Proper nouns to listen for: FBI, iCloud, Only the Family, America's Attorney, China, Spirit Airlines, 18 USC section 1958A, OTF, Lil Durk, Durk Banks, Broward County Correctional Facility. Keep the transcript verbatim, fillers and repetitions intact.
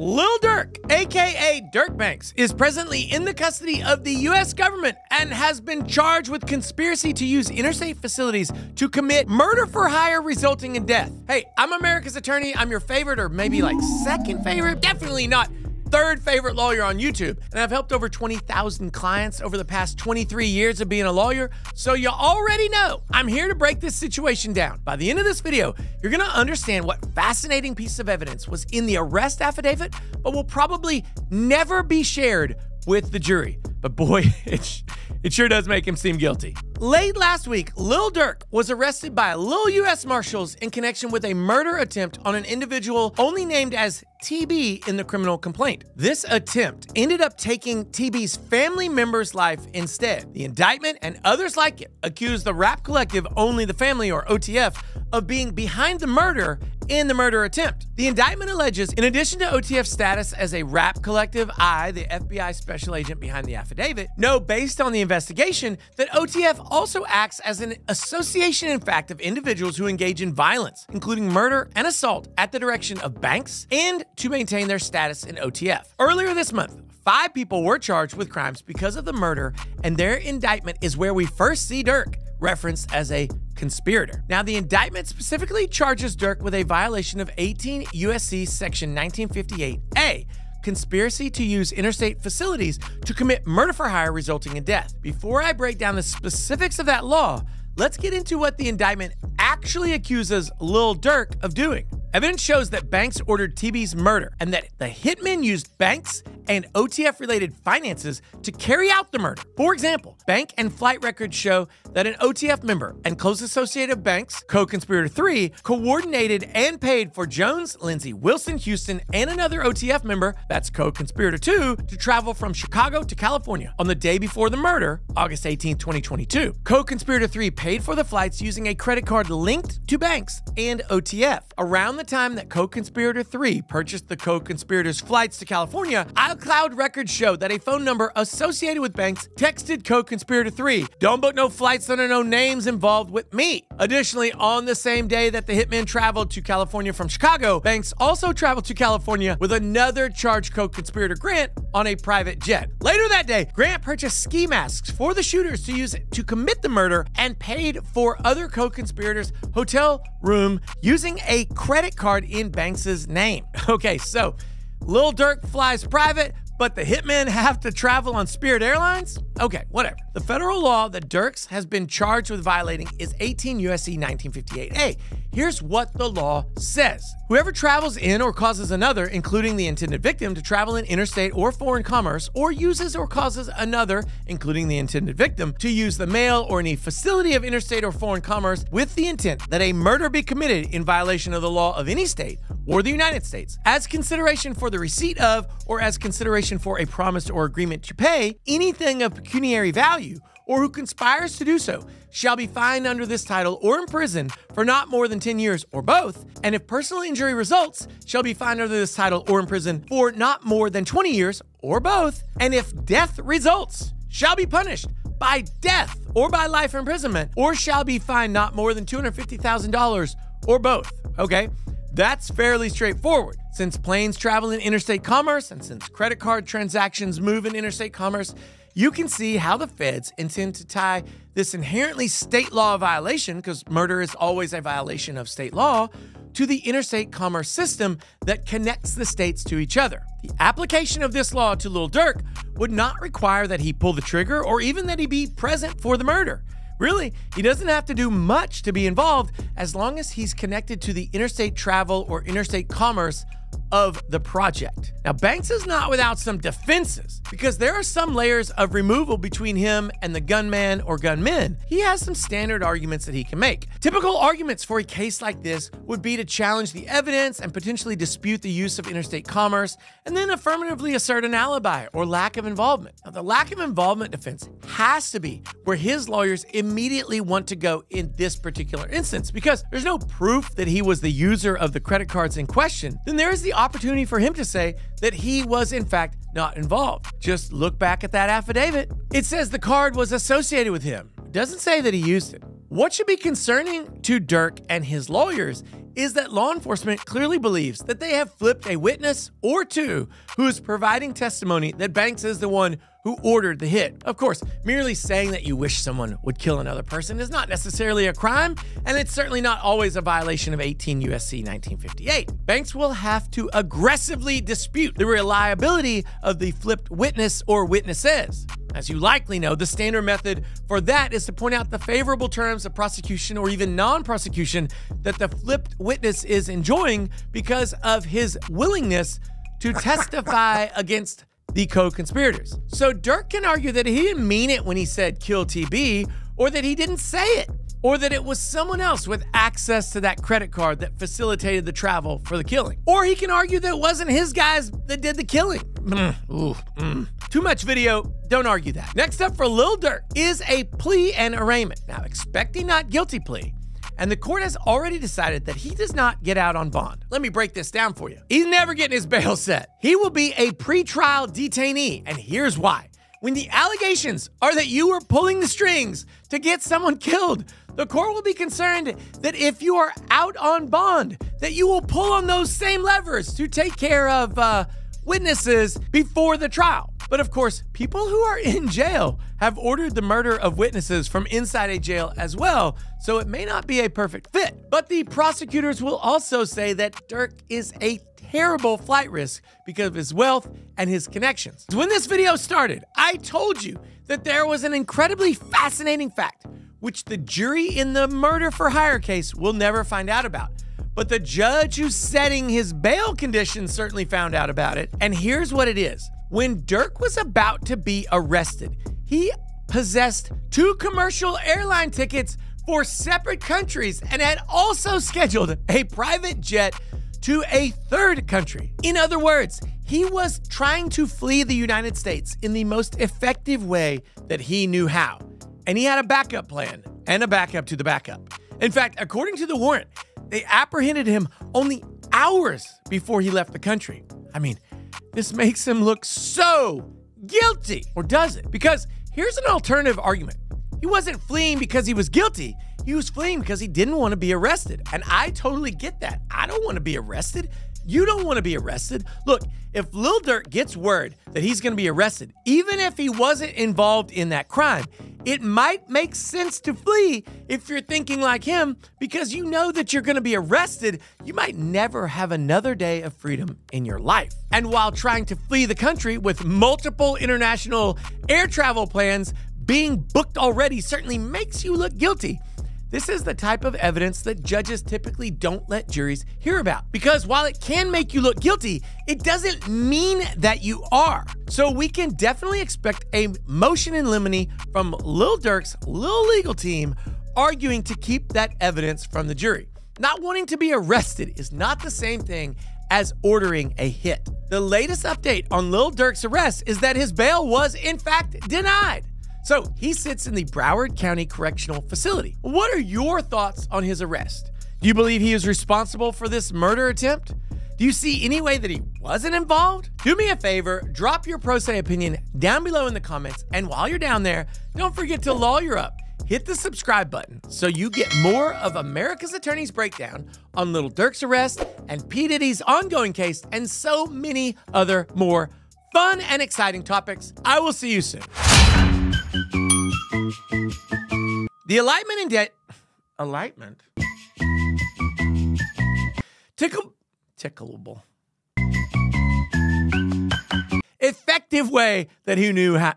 Lil Durk, aka Durk Banks, is presently in the custody of the U S government and has been charged with conspiracy to use interstate facilities to commit murder for hire resulting in death. Hey, I'm America's Attorney. I'm your favorite, or maybe like second favorite, definitely not third favorite lawyer on YouTube, and I've helped over twenty thousand clients over the past twenty-three years of being a lawyer, so you already know I'm here to break this situation down. By the end of this video, you're gonna understand what fascinating piece of evidence was in the arrest affidavit, but will probably never be shared with the jury. But boy, it, it sure does make him seem guilty. Late last week, Lil Durk was arrested by Lil U S Marshals in connection with a murder attempt on an individual only named as T B in the criminal complaint. This attempt ended up taking T B's family member's life instead. The indictment and others like it accused the rap collective Only the Family, or O T F, of being behind the murder and the murder attempt. The indictment alleges, in addition to O T F's status as a rap collective, I, the F B I special agent behind the affidavit, know based on the investigation that O T F also acts as an association in fact of individuals who engage in violence, including murder and assault at the direction of Banks, and to maintain their status in O T F. Earlier this month, five people were charged with crimes because of the murder, and their indictment is where we first see Durk referenced as a conspirator. Now, the indictment specifically charges Durk with a violation of eighteen U S C section nineteen fifty-eight A, conspiracy to use interstate facilities to commit murder for hire resulting in death. Before I break down the specifics of that law, let's get into what the indictment actually accuses Lil Durk of doing. Evidence shows that Banks ordered T B's murder and that the hitmen used Banks and O T F-related finances to carry out the murder. For example, bank and flight records show that an O T F member and close associate of Banks, co-conspirator three, coordinated and paid for Jones, Lindsay, Wilson, Houston, and another O T F member, that's co-conspirator two, to travel from Chicago to California on the day before the murder, August eighteenth, twenty twenty-two. Co-conspirator three paid for the flights using a credit card linked to Banks and O T F. Around the time that co-conspirator three purchased the co-conspirator's flights to California, iCloud records show that a phone number associated with Banks texted co-conspirator three, "Don't book no flights under no names involved with me." Additionally, on the same day that the hitmen traveled to California from Chicago, Banks also traveled to California with another charged co-conspirator, Grant, on a private jet. Later that day, Grant purchased ski masks for the shooters to use to commit the murder and paid for other co-conspirators' hotel room using a credit card in Banks's name. Okay, so Lil Durk flies private, but the hitmen have to travel on Spirit Airlines? Okay, whatever. The federal law that Durk has been charged with violating is eighteen U S C nineteen fifty-eight A. Here's what the law says. Whoever travels in or causes another, including the intended victim, to travel in interstate or foreign commerce, or uses or causes another, including the intended victim, to use the mail or any facility of interstate or foreign commerce with the intent that a murder be committed in violation of the law of any state or the United States, as consideration for the receipt of, or as consideration for a promise or agreement to pay, anything of pecuniary value, or who conspires to do so, shall be fined under this title or imprisoned for not more than ten years or both, and if personal injury results, shall be fined under this title or imprisoned for not more than twenty years or both, and if death results, shall be punished by death or by life imprisonment, or shall be fined not more than two hundred fifty thousand dollars or both. Okay, that's fairly straightforward. Since planes travel in interstate commerce, and since credit card transactions move in interstate commerce, you can see how the feds intend to tie this inherently state law violation, because murder is always a violation of state law, to the interstate commerce system that connects the states to each other. The application of this law to Lil Durk would not require that he pull the trigger or even that he be present for the murder. Really, he doesn't have to do much to be involved as long as he's connected to the interstate travel or interstate commerce of the project. Now, Banks is not without some defenses because there are some layers of removal between him and the gunman or gunmen. He has some standard arguments that he can make. Typical arguments for a case like this would be to challenge the evidence and potentially dispute the use of interstate commerce, and then affirmatively assert an alibi or lack of involvement. Now, the lack of involvement defense has to be where his lawyers immediately want to go in this particular instance, because there's no proof that he was the user of the credit cards in question. Then there is the opportunity for him to say that he was in fact not involved. Just look back at that affidavit. It says the card was associated with him. It doesn't say that he used it. What should be concerning to Durk and his lawyers is that law enforcement clearly believes that they have flipped a witness or two who is providing testimony that Banks is the one who ordered the hit. Of course, merely saying that you wish someone would kill another person is not necessarily a crime, and it's certainly not always a violation of eighteen U S C nineteen fifty-eight. Banks will have to aggressively dispute the reliability of the flipped witness or witnesses. As you likely know, the standard method for that is to point out the favorable terms of prosecution or even non-prosecution that the flipped witness is enjoying because of his willingness to testify against the co-conspirators. So Durk can argue that he didn't mean it when he said kill T B, or that he didn't say it, or that it was someone else with access to that credit card that facilitated the travel for the killing. Or he can argue that it wasn't his guys that did the killing. Mm, ooh, mm. Too much video, don't argue that. Next up for Lil Durk is a plea and arraignment. Now, expecting not guilty plea, and the court has already decided that he does not get out on bond. Let me break this down for you. He's never getting his bail set. He will be a pretrial detainee, and here's why. When the allegations are that you were pulling the strings to get someone killed, the court will be concerned that if you are out on bond, that you will pull on those same levers to take care of uh, witnesses before the trial. But of course, people who are in jail have ordered the murder of witnesses from inside a jail as well, so it may not be a perfect fit. But the prosecutors will also say that Durk is a terrible flight risk because of his wealth and his connections. When this video started, I told you that there was an incredibly fascinating fact, which the jury in the murder for hire case will never find out about. But the judge who's setting his bail conditions certainly found out about it. And here's what it is. When Durk was about to be arrested, he possessed two commercial airline tickets for separate countries and had also scheduled a private jet to a third country. In other words, he was trying to flee the United States in the most effective way that he knew how. And he had a backup plan and a backup to the backup. In fact, according to the warrant, they apprehended him only hours before he left the country. I mean, this makes him look so guilty, or does it? Because here's an alternative argument. He wasn't fleeing because he was guilty. He was fleeing because he didn't want to be arrested. And I totally get that. I don't want to be arrested. You don't want to be arrested. Look, if Lil Durk gets word that he's going to be arrested, even if he wasn't involved in that crime, it might make sense to flee if you're thinking like him, because you know that you're going to be arrested. You might never have another day of freedom in your life. And while trying to flee the country with multiple international air travel plans being booked already certainly makes you look guilty. This is the type of evidence that judges typically don't let juries hear about, because while it can make you look guilty, it doesn't mean that you are. So we can definitely expect a motion in limine from Lil Durk's Lil legal team arguing to keep that evidence from the jury. Not wanting to be arrested is not the same thing as ordering a hit. The latest update on Lil Durk's arrest is that his bail was in fact denied. So he sits in the Broward County Correctional Facility. What are your thoughts on his arrest? Do you believe he is responsible for this murder attempt? Do you see any way that he wasn't involved? Do me a favor, drop your pro se opinion down below in the comments. And while you're down there, don't forget to lawyer up. Hit the subscribe button so you get more of America's Attorney's breakdown on Lil Durk's arrest and P. Diddy's ongoing case and so many other more fun and exciting topics. I will see you soon. The Indictment and Debt Indictment Tickle Tickleable Effective way that he knew how